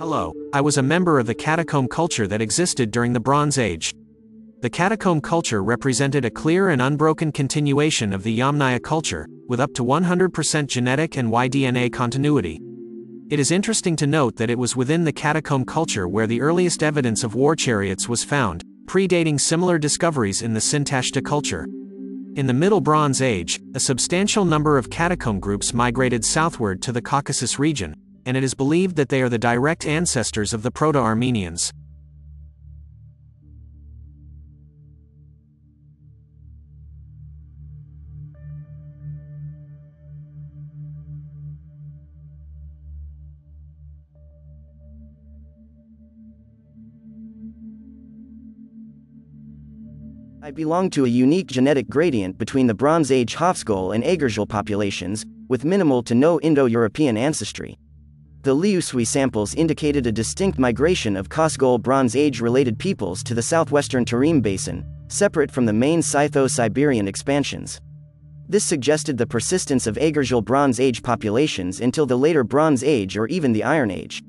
Hello, I was a member of the catacomb culture that existed during the Bronze Age. The catacomb culture represented a clear and unbroken continuation of the Yamnaya culture, with up to 100% genetic and Y-DNA continuity. It is interesting to note that it was within the catacomb culture where the earliest evidence of war chariots was found, predating similar discoveries in the Sintashta culture. In the Middle Bronze Age, a substantial number of catacomb groups migrated southward to the Caucasus region, and it is believed that they are the direct ancestors of the Proto-Armenians. I belong to a unique genetic gradient between the Bronze Age Khövsgöl and Agerzhal populations, with minimal to no Indo-European ancestry. The Liusui samples indicated a distinct migration of Khövsgöl Bronze Age-related peoples to the southwestern Tarim Basin, separate from the main Scytho-Siberian expansions. This suggested the persistence of Agerzhal Bronze Age populations until the later Bronze Age or even the Iron Age.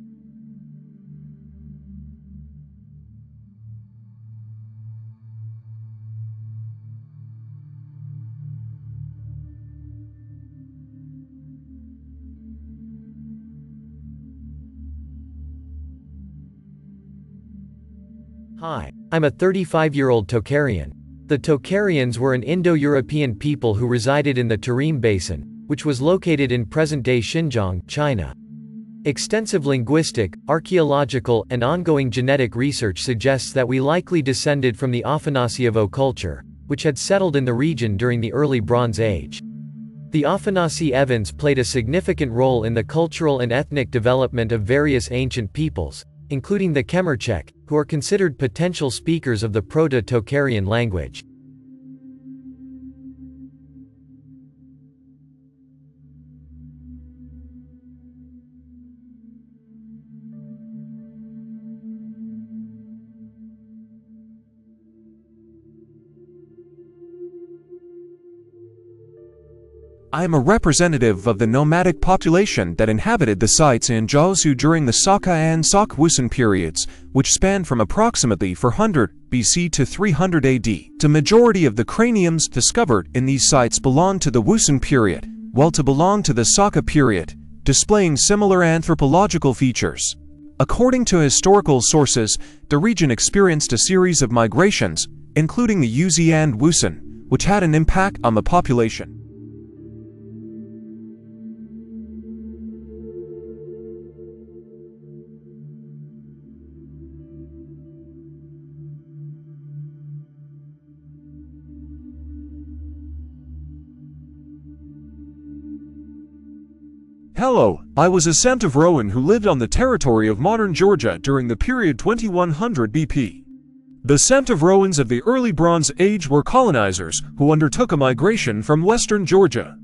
Hi, I'm a 35-year-old Tocharian. The Tocharians were an Indo-European people who resided in the Tarim Basin, which was located in present-day Xinjiang, China. Extensive linguistic, archaeological, and ongoing genetic research suggests that we likely descended from the Afanasievo culture, which had settled in the region during the early Bronze Age. The Afanasievans played a significant role in the cultural and ethnic development of various ancient peoples, including the Chemurchek, who are considered potential speakers of the Proto-Tokarian language. I am a representative of the nomadic population that inhabited the sites in Jiaozu during the Saka and Sak-Wusun periods, which spanned from approximately 400 BC to 300 AD. The majority of the craniums discovered in these sites belong to the Wusun period, while to belong to the Saka period, displaying similar anthropological features. According to historical sources, the region experienced a series of migrations, including the Yuzi and Wusun, which had an impact on the population. Hello, I was a Santavroan who lived on the territory of modern Georgia during the period 2100 BP. The Santavroans of the early Bronze Age were colonizers who undertook a migration from western Georgia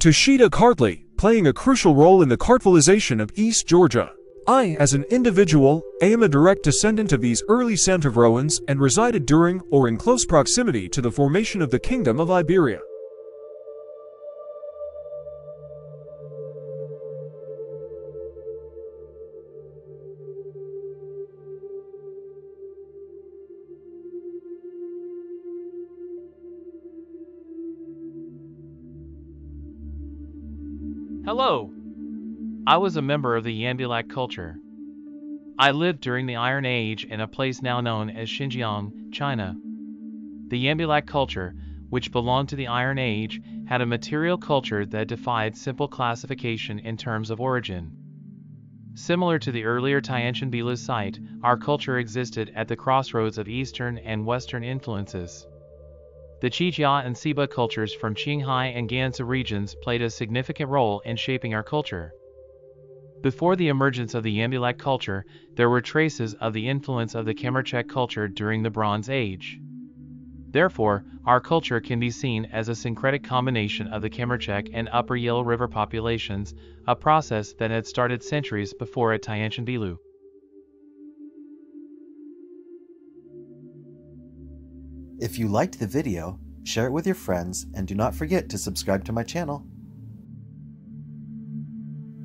to Shida Kartli, playing a crucial role in the Kartvelization of East Georgia. I, as an individual, am a direct descendant of these early Santavroans and resided during or in close proximity to the formation of the Kingdom of Iberia. Hello! I was a member of the Yambilac culture. I lived during the Iron Age in a place now known as Xinjiang, China. The Yambilac culture, which belonged to the Iron Age, had a material culture that defied simple classification in terms of origin. Similar to the earlier Tianshanbeilu site, our culture existed at the crossroads of Eastern and Western influences. The Qijia and Siba cultures from Qinghai and Gansu regions played a significant role in shaping our culture. Before the emergence of the Yambilac culture, there were traces of the influence of the Chemurchek culture during the Bronze Age. Therefore, our culture can be seen as a syncretic combination of the Chemurchek and Upper Yellow River populations, a process that had started centuries before at Tianshanbeilu. If you liked the video, share it with your friends, and do not forget to subscribe to my channel.